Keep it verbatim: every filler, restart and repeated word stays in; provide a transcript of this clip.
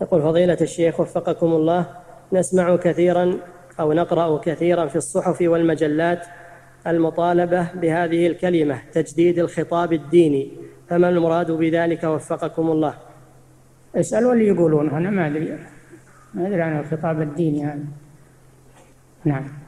يقول فضيلة الشيخ وفقكم الله، نسمع كثيرا أو نقرأ كثيرا في الصحف والمجلات المطالبة بهذه الكلمة تجديد الخطاب الديني، فما المراد بذلك وفقكم الله؟ اسألوا اللي يقولون، أنا ما أدري ما أدري عن الخطاب الديني هذا. نعم.